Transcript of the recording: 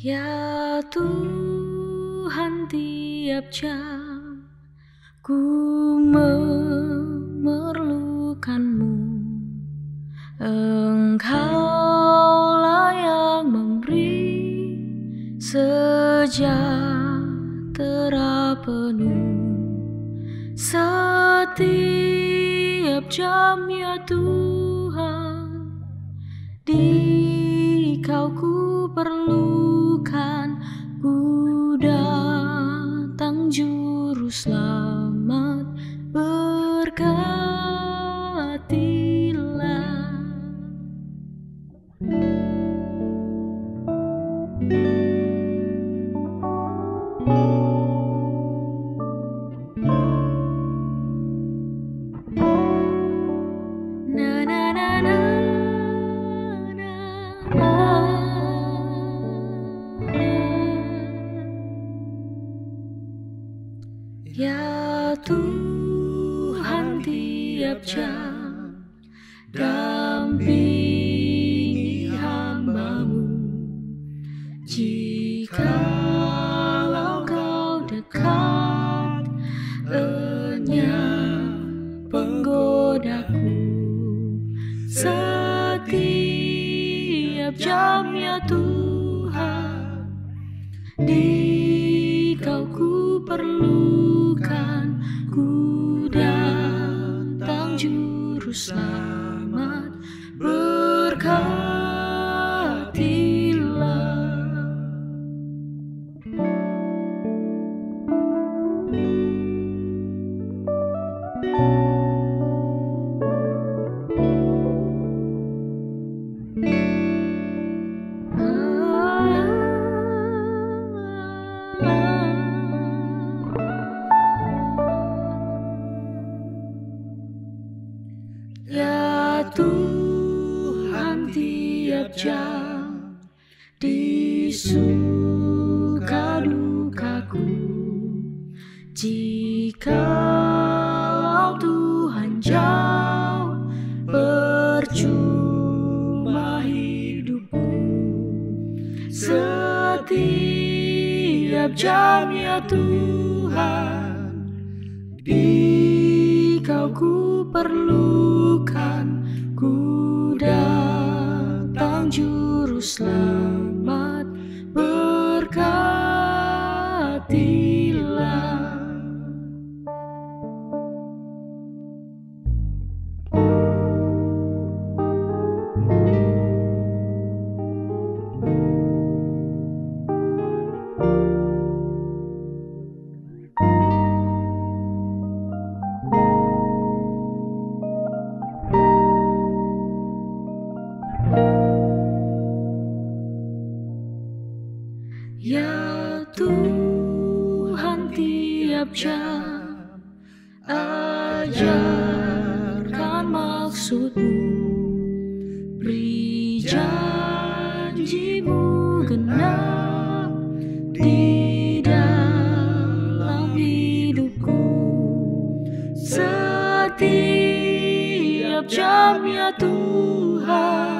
Ya Tuhan, tiap jam ku memerlukan-Mu, Engkaulah yang memberi sejahtera penuh setiap jam, ya Tuhan. Dikau ku perlukan, ku datang Juru Selamat, berkatilah. Ya Tuhan, tiap jam dampingi hamba-Mu, jikalau Kau dekat, enyah penggodaku setiap jam, ya Tuhan. Dikau ku perlukan, ku datang Juru Selamat, berkatilah. Ya Tuhan, tiap jam di suka dukaku, jikalau Tuhan jauh, percuma hidupku setiap jam, ya Tuhan. Dikau ku perlukan, ku datang Juru Selamat, berkatilah. Ya Tuhan, tiap jam ajarkan maksud-Mu, beri janji-Mu genap di dalam hidupku setiap jam, ya Tuhan.